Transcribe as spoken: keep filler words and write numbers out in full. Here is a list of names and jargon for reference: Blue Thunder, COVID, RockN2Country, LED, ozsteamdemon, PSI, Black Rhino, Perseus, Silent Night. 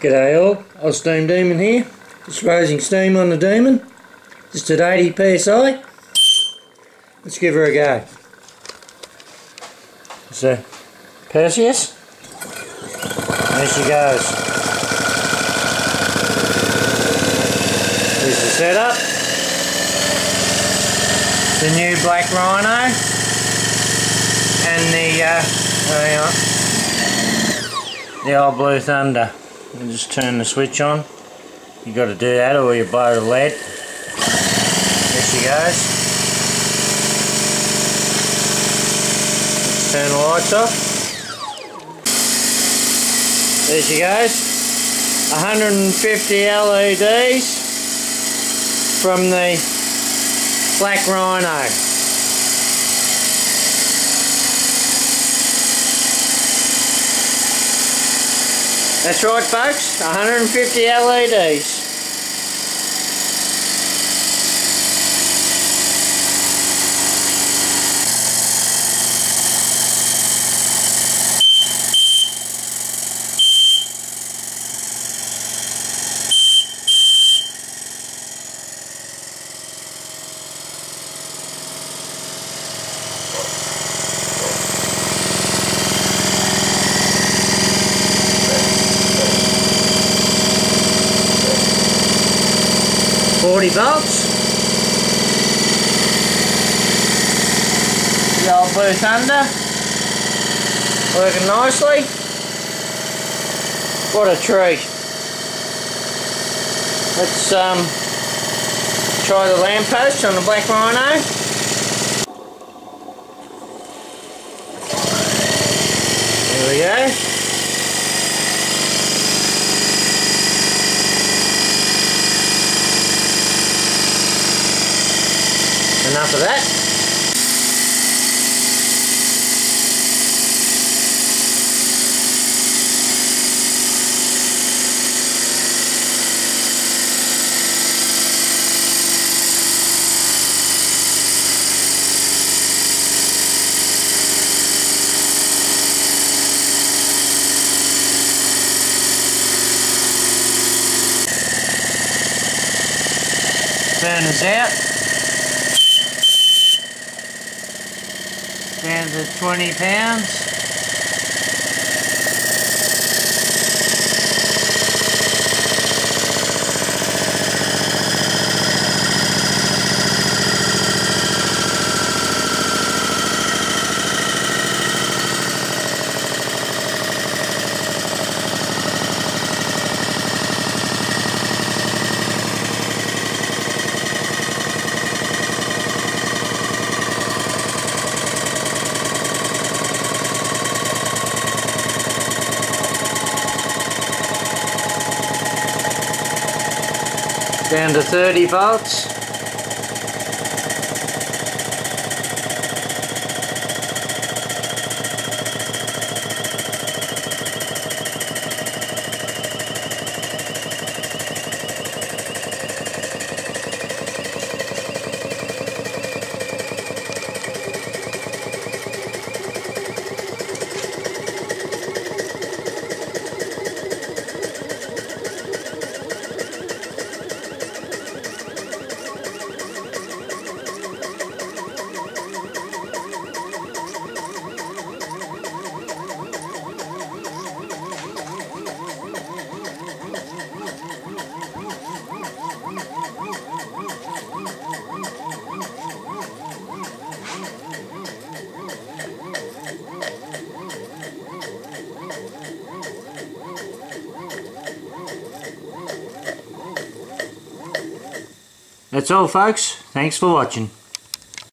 G'day all, ozsteamdemon here, just raising steam on the demon, just at eighty P S I, let's give her a go. So, Perseus, there she goes. Here's the setup, the new Black Rhino, and the, uh, hang on, the old Blue Thunder. You just turn the switch on. You got to do that, or you blow the L E D. There she goes. Let's turn the lights off. There she goes. one hundred fifty L E Ds from the Black Rhino. That's right folks, one hundred fifty L E Ds. forty volts. The old Blue Thunder working nicely. What a treat. Let's um, try the lamppost on the Black Rhino. There we go. Enough of that. Burners out. Down to twenty pounds. Down to thirty volts. That's all folks, thanks for watching.